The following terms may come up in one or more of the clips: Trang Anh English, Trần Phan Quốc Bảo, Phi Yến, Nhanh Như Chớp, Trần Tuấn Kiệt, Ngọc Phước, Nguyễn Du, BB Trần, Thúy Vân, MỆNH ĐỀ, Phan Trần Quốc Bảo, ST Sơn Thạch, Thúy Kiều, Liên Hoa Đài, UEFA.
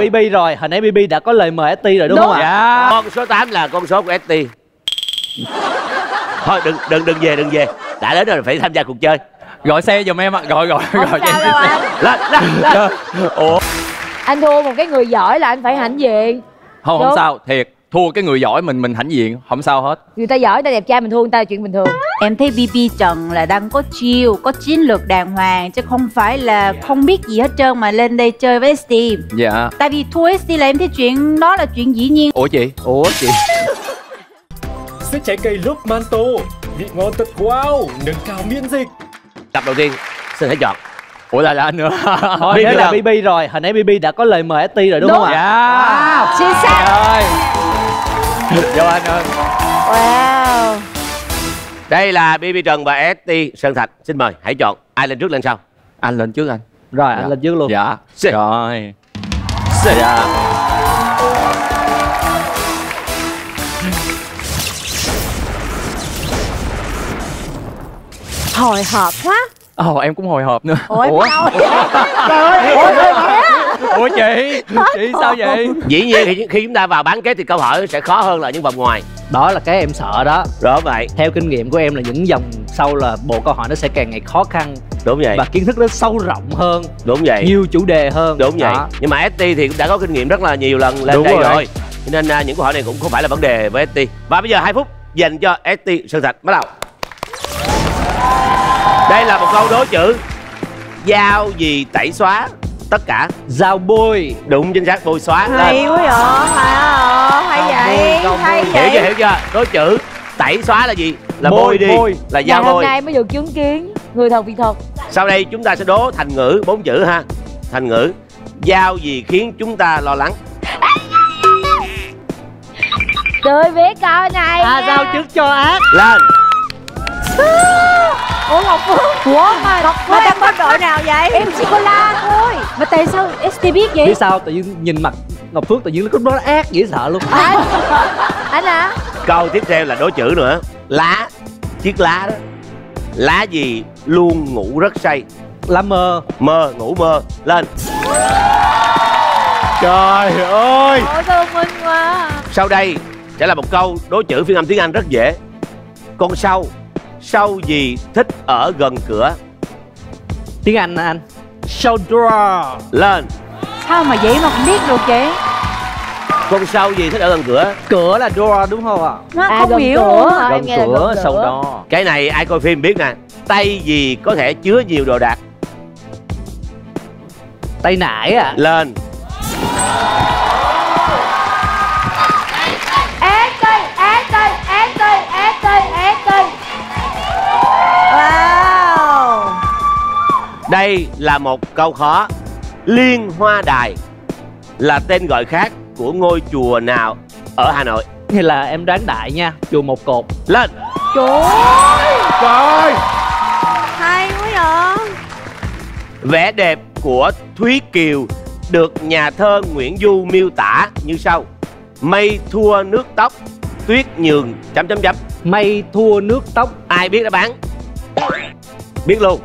BB rồi, hồi nãy BB đã có lời mời ST rồi đúng không ạ? Dạ. Con số 8 là con số của ST. Thôi đừng về. Đã đến rồi phải tham gia cuộc chơi. Gọi xe giùm em ạ, gọi xe. Lên. Ủa. Anh thua một cái người giỏi là anh phải hãnh diện. Không sao, thiệt. Thua cái người giỏi mình hãnh diện, không sao hết. Người ta giỏi, người ta đẹp trai, mình thua người ta là chuyện bình thường. Em thấy BB Trần là đang có chiêu, có chiến lược đàng hoàng, chứ không phải là không biết gì hết trơn mà lên đây chơi với ST. Dạ. Tại vì thua ST là em thấy chuyện đó là chuyện dĩ nhiên. Ủa chị Sữa trái cây lúc manto, vị ngon thật, wow, nâng cao miễn dịch. Tập đầu tiên, xin hãy chọn. Ủa là anh nữa. Thôi đấy là BB rồi, hồi nãy BB đã có lời mời ST rồi đúng không ạ? Dạ. Chính xác. Vô anh ơi. Wow. Đây là BB Trần và ST Sơn Thạch. Xin mời, hãy chọn. Ai lên trước lên sau? Anh lên trước anh. Rồi, anh lên trước luôn. Dạ. Rồi. Dạ. Hồi hộp quá. Ồ, em cũng hồi hộp nữa. Ủa? Ủa chị? Chị sao vậy? Dĩ nhiên thì khi chúng ta vào bán kết thì câu hỏi sẽ khó hơn là những vòng ngoài. Đó là cái em sợ đó. Rõ vậy. Theo kinh nghiệm của em là những vòng sau là bộ câu hỏi nó sẽ càng ngày khó khăn. Đúng vậy. Và kiến thức nó sâu rộng hơn. Đúng vậy. Nhiều chủ đề hơn. Đúng vậy. Nhưng mà ST thì cũng đã có kinh nghiệm rất là nhiều lần lên đây rồi. Nên những câu hỏi này cũng không phải là vấn đề với ST. Và bây giờ 2 phút dành cho ST Sơn Thạch. Bắt đầu. Đây là một câu đố chữ. Dao gì tẩy xóa tất cả? Dao bôi. Đúng, chính xác, bôi xóa. Hay quá vậy, hay vậy. Hiểu chưa? Đố chữ tẩy xóa là gì? Là bôi đi. Là dao bôi. Hôm nay mới được chứng kiến người thật việc thật. Sau đây chúng ta sẽ đố thành ngữ 4 chữ ha. Thành ngữ dao gì khiến chúng ta lo lắng? Tôi biết câu này. Dao trước cho ác. Lên. Ủa Ngọc Phước? Ủa mà đang có đội nào vậy? Em chỉ có la thôi. Mà tại sao ST biết vậy? Biết sao? Tự nhiên nhìn mặt Ngọc Phước tự nhiên nó có ác dễ sợ luôn. Anh à? Câu tiếp theo là đố chữ nữa. Lá. Chiếc lá đó. Lá gì luôn ngủ rất say? Lá mơ. Mơ, ngủ mơ. Lên. Trời ơi. Ôi thông minh quá. Sau đây sẽ là một câu đố chữ phiên âm tiếng Anh rất dễ. Con sâu. Sâu gì thích ở gần cửa? Tiếng Anh hả anh? Sâu draw. Lên. Sao mà vậy mà không biết được vậy? Con sâu gì thích ở gần cửa? Cửa là draw đúng không ạ? Không hiểu luôn. Gần cửa, sâu đo. Cái này ai coi phim biết nè. Tay gì có thể chứa nhiều đồ đạc? Tay nải à? Lên. Đây là một câu khó. Liên Hoa Đài là tên gọi khác của ngôi chùa nào ở Hà Nội? Thì là em đoán đại nha, chùa Một Cột. Lên. Trời ơi. Hay quá vậy. Vẻ đẹp của Thúy Kiều được nhà thơ Nguyễn Du miêu tả như sau. Mây thua nước tóc, tuyết nhường... ... Mây thua nước tóc. Ai biết đáp án? Biết luôn.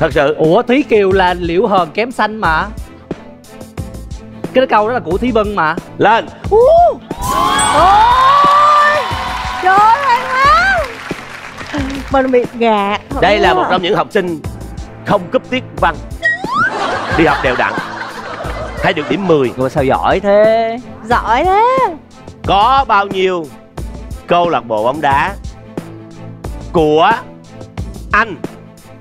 Thật sự. Ủa Thúy Kiều là Liễu Hờn kém xanh mà. Cái câu đó là của Thúy Vân mà. Lên. Ôi trời ơi quá. Mình bị gạt. Đây là một trong những học sinh không cúp tiết văn. Đi học đều đặn. Thấy được điểm 10. Ủa sao giỏi thế? Giỏi thế. Có bao nhiêu câu lạc bộ bóng đá của Anh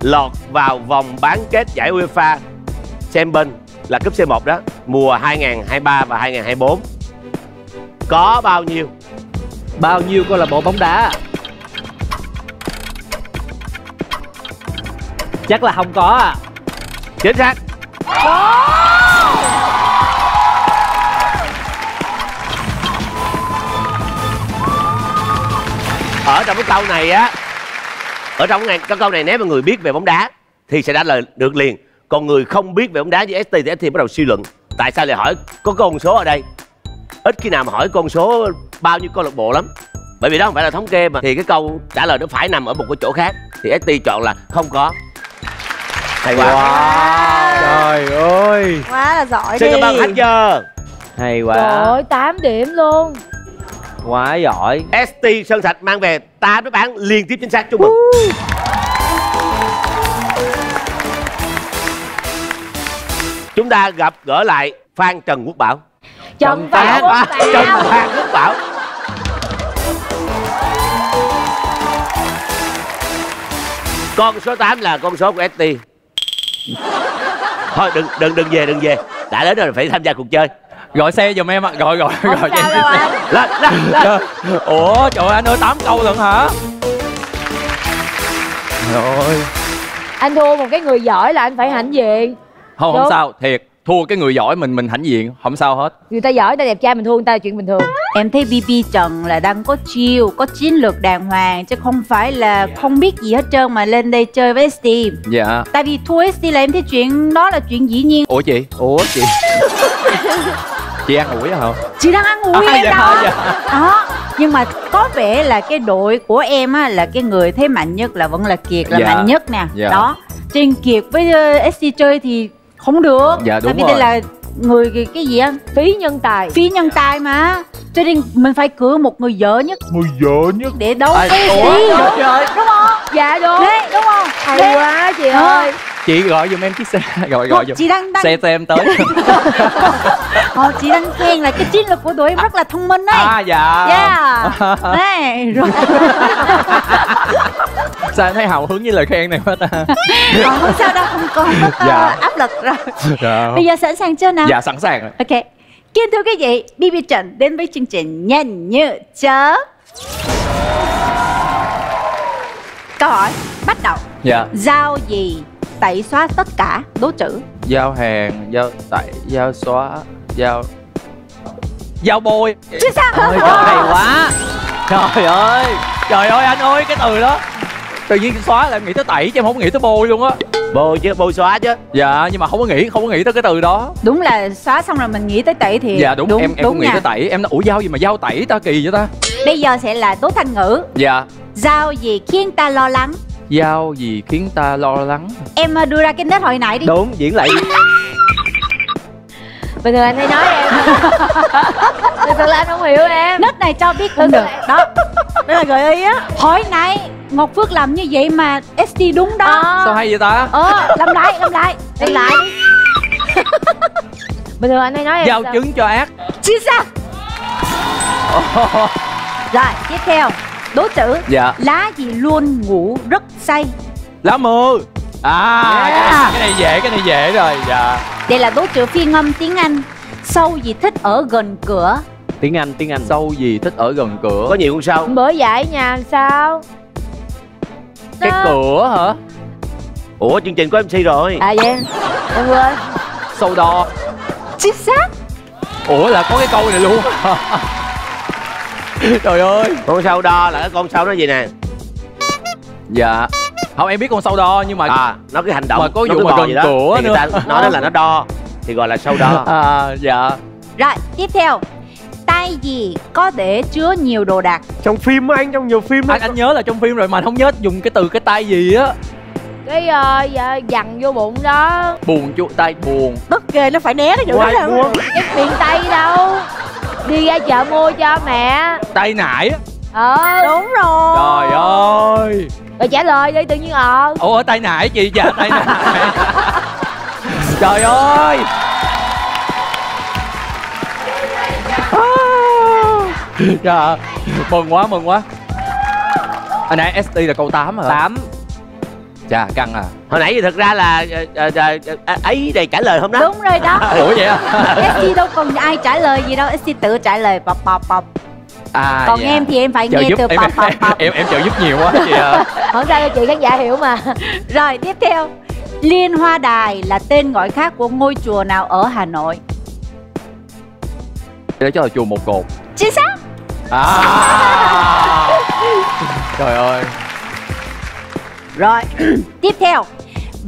lọt vào vòng bán kết giải UEFA Champions là cúp C1 đó, mùa 2023 và 2024? Có bao nhiêu? Bao nhiêu câu lạc bộ bóng đá? Chắc là không có à. Chính xác. Ở trong cái câu này á, cái câu này nếu mà người biết về bóng đá thì sẽ trả lời được liền. Còn người không biết về bóng đá với ST thì ST bắt đầu suy luận. Tại sao lại hỏi có con số ở đây? Ít khi nào mà hỏi con số bao nhiêu câu lạc bộ lắm. Bởi vì đó không phải là thống kê mà. Thì cái câu trả lời nó phải nằm ở một cái chỗ khác. Thì ST chọn là không có. Hay quá. Wow. Trời ơi. Quá là giỏi. Xin đi. Xin cảm ơn khách giờ. Hay quá. Trời ơi, 8 điểm luôn. Quá giỏi. ST Sơn Thạch mang về 8 đáp án liên tiếp chính xác, chúc mừng. Chúng ta gặp gỡ lại Phan Trần Quốc Bảo. Trần Phan Quốc Bảo. Con số 8 là con số của ST. Thôi đừng về. Đã đến rồi phải tham gia cuộc chơi. Gọi xe giùm em ạ, gọi cho em. Lên. Ủa trời ơi, anh ơi 8 câu lận hả? Rồi. Anh thua một cái người giỏi là anh phải hãnh diện. Không sao, thiệt. Thua cái người giỏi mình hãnh diện, không sao hết. Người ta giỏi, người ta đẹp trai, mình thua người ta là chuyện bình thường. Em thấy BB Trần là đang có chiêu, có chiến lược đàng hoàng, chứ không phải là không biết gì hết trơn mà lên đây chơi với ST. Dạ. Tại vì thua ST là em thấy chuyện đó là chuyện dĩ nhiên. Ủa chị? Chị ăn ủi hả? Chị đang ăn ủi em đó. Đó. Nhưng mà có vẻ là cái đội của em á, là cái người thấy mạnh nhất là vẫn là Kiệt, là mạnh nhất nè. Đó. Trên Kiệt với ST chơi thì không được. Dạ, đúng. Tại vì đây là người cái gì á, phí nhân tài mà, cho nên mình phải cử một người dở nhất để đấu với ST, đúng không? Dạ đúng. Đấy, đúng không? Hay quá chị ơi. Chị gọi giùm em chiếc xe, gọi giùm. Chị đang xe em tới. Chị đang khen là cái chiến lược của tụi em rất là thông minh đấy. À dạ. Yeah. Đấy rồi. Sao em thấy hào hứng với lời khen này quá ta? Không sao đâu, không có áp lực rồi. Dạ. Bây giờ sẵn sàng chưa nào? Dạ sẵn sàng rồi. Ok. Kính thưa quý vị, BB Trần đến với chương trình Nhanh Như Chớp. Câu hỏi bắt đầu. Dạ. Giao gì tẩy xóa tất cả đố chữ? Giao hàng, giao tẩy, giao xóa, giao bôi. Chứ sao? Ôi, trời hay quá. Trời ơi anh ơi, cái từ đó tự nhiên xóa là em nghĩ tới tẩy chứ em không nghĩ tới bôi luôn á. Bôi chứ, bôi xóa chứ. Dạ, nhưng mà không có nghĩ tới cái từ đó. Đúng là xóa xong rồi mình nghĩ tới tẩy thì. Dạ đúng, em cũng nghĩ tới tẩy. Em nói ủa giao gì mà giao tẩy ta, kỳ vậy ta. Bây giờ sẽ là đố thành ngữ. Dạ. Giao gì khiến ta lo lắng? Giao gì khiến ta lo lắng? Em đưa ra cái nét hồi nãy đi. Đúng, diễn lại. Bình thường anh hay nói em. Bình thường là anh không hiểu em. Nét này cho biết cũng được. Đó, đó là gợi ý á. Hồi nãy Ngọc Phước làm như vậy mà ST đúng đó. Sao hay vậy ta? Làm lại. Bình thường anh hay nói em. Giao chứng cho ác. Chứ sao? Rồi, tiếp theo đố chữ. Dạ. Lá gì luôn ngủ rất say? Lá mơ. Cái này dễ rồi. Dạ. Đây là đố chữ phiên âm tiếng Anh. Sâu gì thích ở gần cửa? Tiếng Anh. Sâu gì thích ở gần cửa? Có nhiều con sâu. Bữa dạy nhà sao? Cái cửa hả? Ủa chương trình có MC rồi. À vậy em quên. Sâu đo. Chính xác. Ủa là có cái câu này luôn. Trời ơi. Con sâu đo là cái con sâu nó gì nè? Dạ. Không em biết con sâu đo nhưng mà nó cái hành động mà có vụ mà gần cửa nữa. Nói đó là nó đo thì gọi là sâu đo. Dạ. Rồi tiếp theo. Tay gì có thể chứa nhiều đồ đạc? Trong phim á anh, trong nhiều phim anh nhớ là trong phim rồi mà anh không nhớ dùng cái từ cái tay gì á. Cái dằn vô bụng đó. Buồn chú tay buồn. Bất kề nó phải né cái vụ đó luôn. Cái miền Tây đâu. Đi ra chợ mua cho mẹ. Tay nải á. Đúng rồi. Trời ơi. Rồi trả lời đi tự nhiên Ủa tay nải chị dạ tay nải. Trời ơi. Dạ. Mừng quá. Hồi nãy ST là câu 8 hả? 8. Chà căng à. Hồi nãy thì thật ra là ấy này trả lời không đó. Đúng rồi đó. Ủa vậy à? ST đâu còn ai trả lời gì đâu, ST tự trả lời bập. Còn em thì em phải nghe từ bập. Em trợ giúp nhiều quá chị ạ. Không sao đâu chị, khán giả hiểu mà. Rồi tiếp theo. Liên Hoa Đài là tên gọi khác của ngôi chùa nào ở Hà Nội? Đó chắc là chùa Một Cột. Chính xác. Trời ơi. Rồi tiếp theo.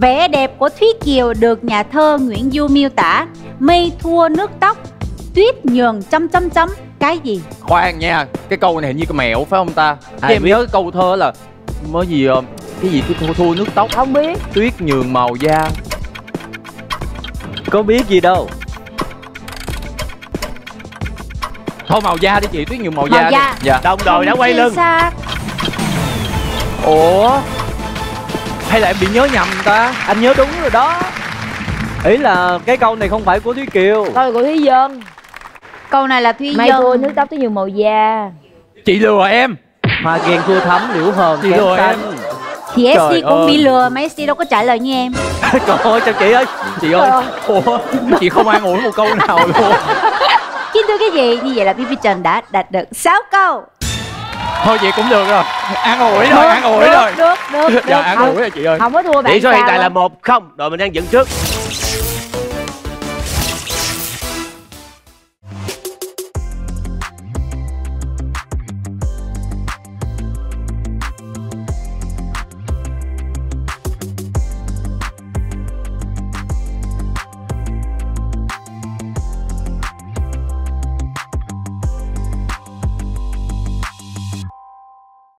Vẻ đẹp của Thúy Kiều được nhà thơ Nguyễn Du miêu tả: mây thua nước tóc, tuyết nhường ... cái gì? Khoan nha, cái câu này hình như cái mẹo phải không ta? Em nhớ cái câu thơ là mới gì Cái gì cứ thua nước tóc. Không biết. Tuyết nhường màu da. Có biết gì đâu. Thôi màu da đi chị, tuyết nhường màu da. Da đi. Dạ. Đồng đội đã quay lưng. Xác. Ủa? Hay là em bị nhớ nhầm ta? Anh nhớ đúng rồi đó. Ý là cái câu này không phải của Thúy Kiều. Câu này của Thúy Vân. Câu này là Thúy Vân. Thua nước tóc tới nhường màu da. Chị lừa em. Hoa ghen thua thấm liễu hờn. Chị lừa em. Thì ST cũng bị lừa mà ST đâu có trả lời như em. Trời ơi sao chị ơi. Chị ơi. Ủa chị không ai ngủ một câu nào luôn. Chứ thưa cái gì. Như vậy là BB Trần đã đạt được 6 câu. Thôi vậy cũng được rồi. Ăn ủi rồi, ăn ủi rồi. Được, được, được. Dạ ăn ủi rồi chị ơi. Không có thua bạn. Tỷ số hiện tại là 1-0. Đội mình đang dẫn trước.